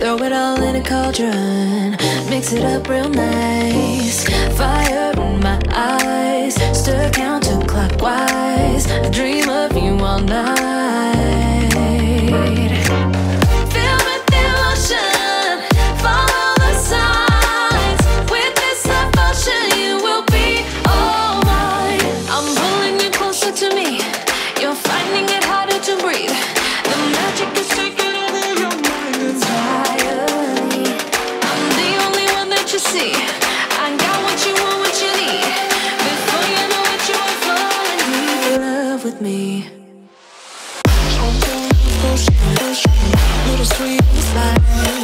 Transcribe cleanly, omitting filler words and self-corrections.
Throw it all in a cauldron, mix it up real nice. Fire in my eyes, stir counterclockwise. I dream of you all night. Fill with emotion, follow the signs. With this devotion, you will be all mine. I'm pulling you closer to me. You're finding it harder to breathe. The magic is taking. Me. Little sweet slide.